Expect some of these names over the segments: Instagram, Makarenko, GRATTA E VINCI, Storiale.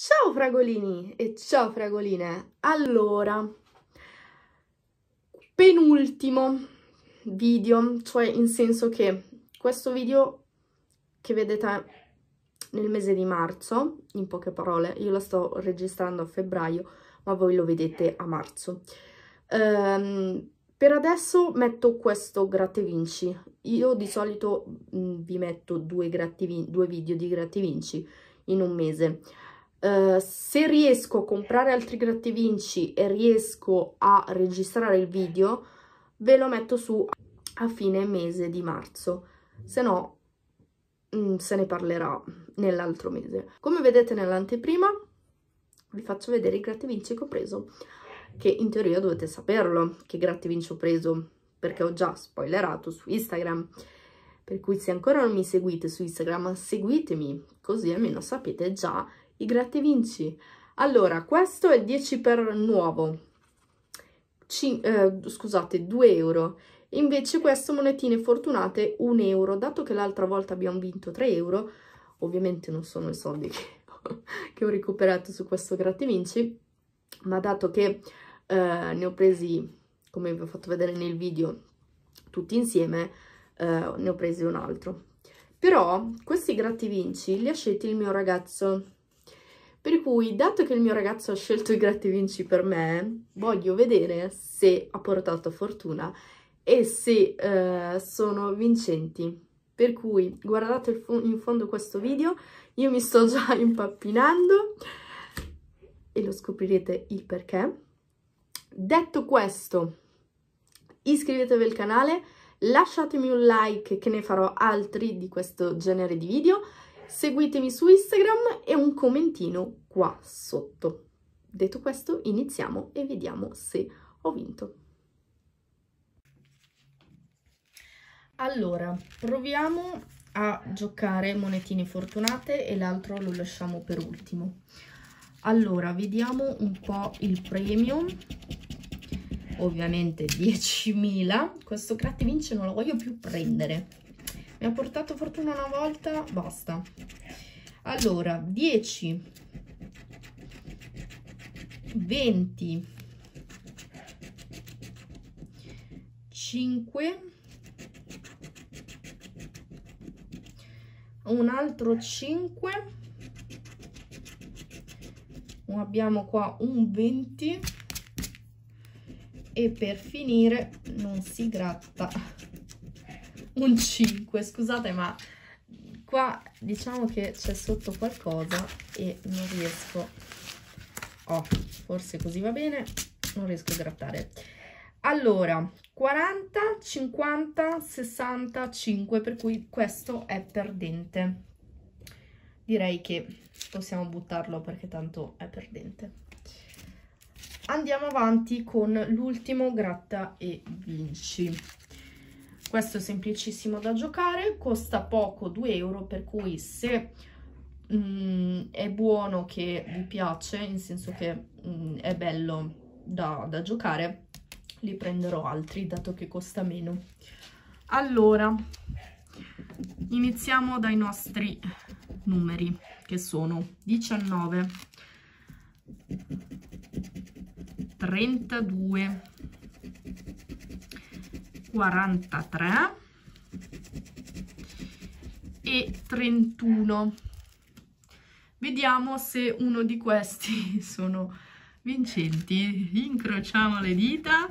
Ciao fragolini e ciao fragoline! Allora, penultimo video, cioè in senso che questo video che vedete nel mese di marzo, in poche parole, io lo sto registrando a febbraio, ma voi lo vedete a marzo. Per adesso metto questo gratta e vinci. Io di solito vi metto due video di gratta e vinci in un mese. Se riesco a comprare altri gratta e vinci e riesco a registrare il video, ve lo metto su a fine mese di marzo, se no se ne parlerà nell'altro mese. Come vedete nell'anteprima vi faccio vedere i gratta e vinci che ho preso, che in teoria dovete saperlo che gratta e vinci ho preso, perché ho già spoilerato su Instagram, per cui se ancora non mi seguite su Instagram seguitemi, così almeno sapete già i gratta e vinci. Allora, questo è 10x nuovo, scusate, 2 euro. Invece questo, monetine fortunate, 1 euro. Dato che l'altra volta abbiamo vinto 3 euro, ovviamente non sono i soldi che ho recuperato su questo gratta e vinci, ma dato che ne ho presi, come vi ho fatto vedere nel video, tutti insieme, ne ho presi un altro. Però questi gratta e vinci li ha scelti il mio ragazzo, per cui, dato che il mio ragazzo ha scelto i gratta e vinci per me, voglio vedere se ha portato fortuna e se sono vincenti. Per cui guardate in fondo questo video, io mi sto già impappinando e lo scoprirete il perché. Detto questo, iscrivetevi al canale, lasciatemi un like che ne farò altri di questo genere di video, seguitemi su Instagram e un commentino qua sotto. Detto questo, iniziamo e vediamo se ho vinto. Allora, proviamo a giocare monetine fortunate e l'altro lo lasciamo per ultimo. Allora, vediamo un po' il premio. Ovviamente 10.000. Questo gratta e vinci non lo voglio più prendere. Mi ha portato fortuna una volta, basta. Allora, 10, 20, 5... un altro 5, abbiamo qua un 20 e per finire non si gratta un 5. Scusate, ma qua diciamo che c'è sotto qualcosa e non riesco, forse così va bene, non riesco a grattare. Allora, 40, 50, 65, per cui questo è perdente. Direi che possiamo buttarlo perché tanto è perdente. Andiamo avanti con l'ultimo gratta e vinci. Questo è semplicissimo da giocare, costa poco, 2 euro, per cui se è buono, che vi piace, in senso che è bello da giocare, li prenderò altri dato che costa meno. Allora, iniziamo dai nostri numeri, che sono 19, 32, 43 e 31. Vediamo se uno di questi sono vincenti. Incrociamo le dita,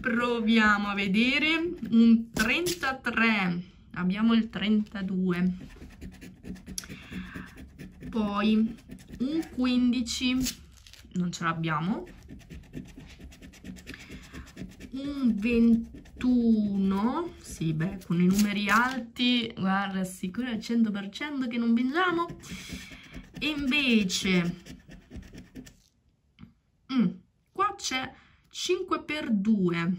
proviamo a vedere. Un 33, abbiamo il 32, poi un 15 non ce l'abbiamo, un 21, sì, beh, con i numeri alti guarda, sicuro al 100% che non vinciamo. E invece qua c'è 5x2,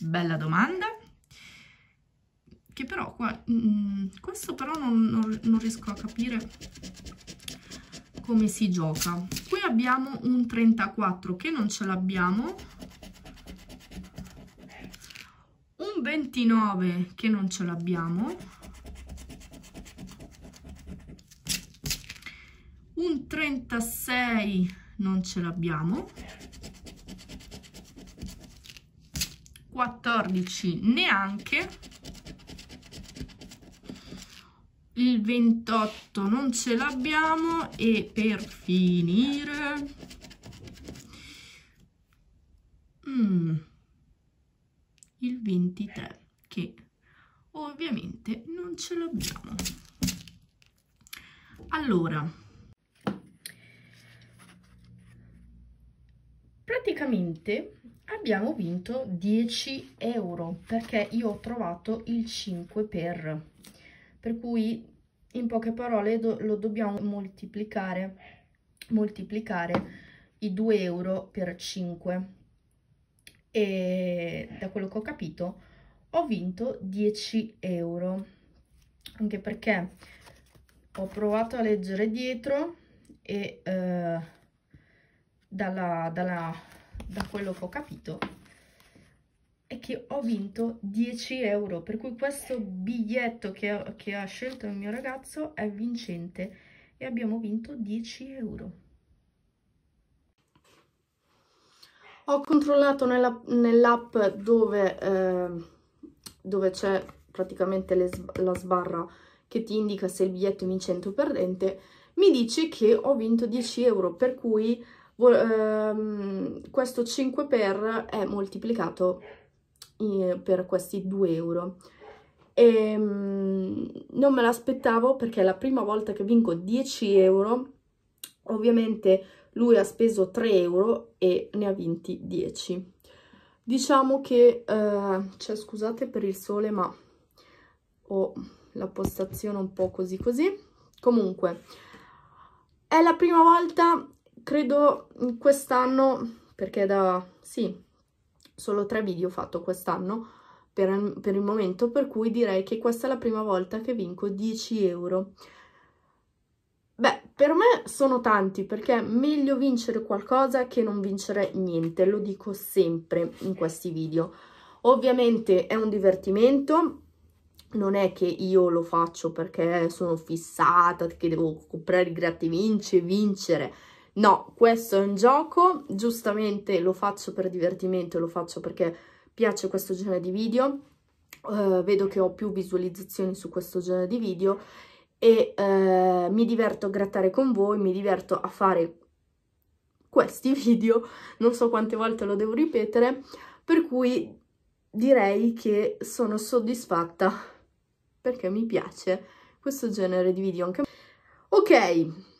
bella domanda, che però qua, questo però non riesco a capire come si gioca. Qui abbiamo un 34 che non ce l'abbiamo, un 29 che non ce l'abbiamo, un 36 non ce l'abbiamo, 14 neanche, il 28 non ce l'abbiamo e per finire il 23, che ovviamente non ce l'abbiamo. Allora, praticamente abbiamo vinto 10 euro perché io ho trovato il 5 per cui in poche parole lo dobbiamo moltiplicare i 2 euro per 5 e da quello che ho capito ho vinto 10 euro anche perché ho provato a leggere dietro e da quello che ho capito è che ho vinto 10 euro, per cui questo biglietto che ha scelto il mio ragazzo è vincente e abbiamo vinto 10 euro. Ho controllato nell'app dove c'è praticamente la sbarra che ti indica se il biglietto è vincente o perdente, mi dice che ho vinto 10 euro, per cui questo 5 per è moltiplicato per questi 2 euro. E non me l'aspettavo perché è la prima volta che vinco 10 euro, ovviamente lui ha speso 3 euro e ne ha vinti 10. Diciamo che, cioè, scusate per il sole ma ho la postazione un po' così così, comunque è la prima volta credo quest'anno, perché solo 3 video ho fatto quest'anno per il momento, per cui direi che questa è la prima volta che vinco 10 euro. Beh, per me sono tanti, perché è meglio vincere qualcosa che non vincere niente, lo dico sempre in questi video. Ovviamente è un divertimento, non è che io lo faccio perché sono fissata, che devo comprare i gratta e vinci e vincere. No, questo è un gioco, giustamente lo faccio per divertimento, lo faccio perché piace questo genere di video, vedo che ho più visualizzazioni su questo genere di video e mi diverto a grattare con voi, mi diverto a fare questi video, non so quante volte lo devo ripetere, per cui direi che sono soddisfatta perché mi piace questo genere di video anche. Ok.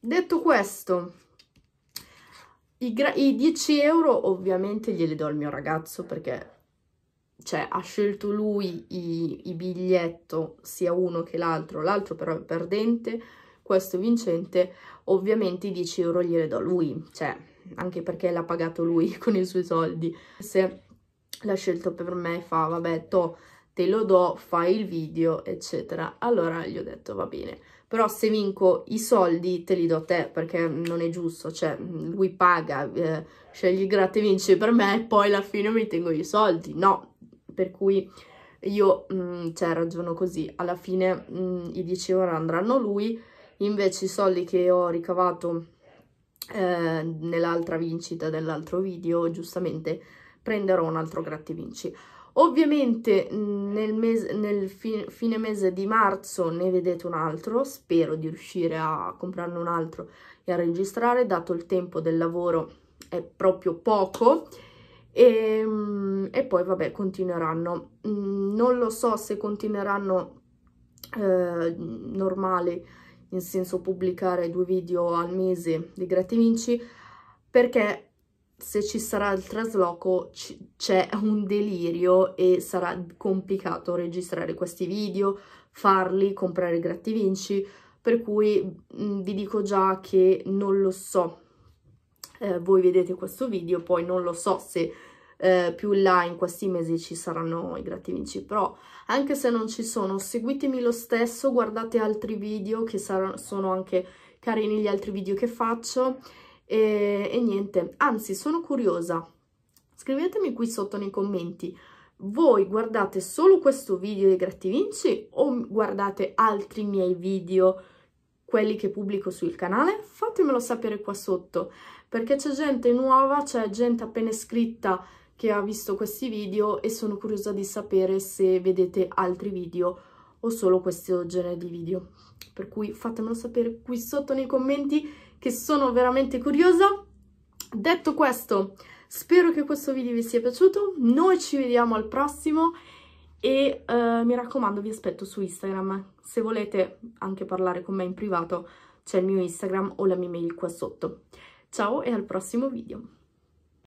Detto questo, i 10 euro ovviamente glieli do al mio ragazzo perché ha scelto lui i biglietto, sia uno che l'altro, però è perdente, questo è vincente, ovviamente i 10 euro glieli do a lui, anche perché l'ha pagato lui con i suoi soldi. Se l'ha scelto per me fa vabbè, te lo do, fai il video, eccetera. Allora gli ho detto va bene, però se vinco i soldi te li do a te, perché non è giusto, lui paga, scegli gratta e vinci per me e poi alla fine mi tengo i soldi, no? Per cui io ragiono così, alla fine i 10 euro andranno a lui, invece i soldi che ho ricavato nell'altra vincita dell'altro video, giustamente prenderò un altro gratta e vinci. Ovviamente nel fine mese di marzo ne vedete un altro, spero di riuscire a comprarne un altro e a registrare, dato il tempo del lavoro è proprio poco, e poi vabbè continueranno, non lo so se continueranno normale, nel senso pubblicare 2 video al mese di gratta e vinci, perché se ci sarà il trasloco c'è un delirio e sarà complicato registrare questi video, farli, comprare i gratta e vinci, per cui vi dico già che non lo so, voi vedete questo video, poi non lo so se più in là in questi mesi ci saranno i gratta e vinci, però anche se non ci sono, seguitemi lo stesso, guardate altri video che sono anche carini gli altri video che faccio. E niente, anzi sono curiosa, scrivetemi qui sotto nei commenti, voi guardate solo questo video dei gratta e vinci o guardate altri miei video quelli che pubblico sul canale, fatemelo sapere qua sotto, perché c'è gente nuova, c'è gente appena iscritta che ha visto questi video e sono curiosa di sapere se vedete altri video o solo questo genere di video. Per cui fatemelo sapere qui sotto nei commenti, che sono veramente curiosa. Detto questo, spero che questo video vi sia piaciuto, noi ci vediamo al prossimo e mi raccomando, vi aspetto su Instagram. Se volete anche parlare con me in privato, c'è il mio Instagram o la mia mail qua sotto. Ciao e al prossimo video!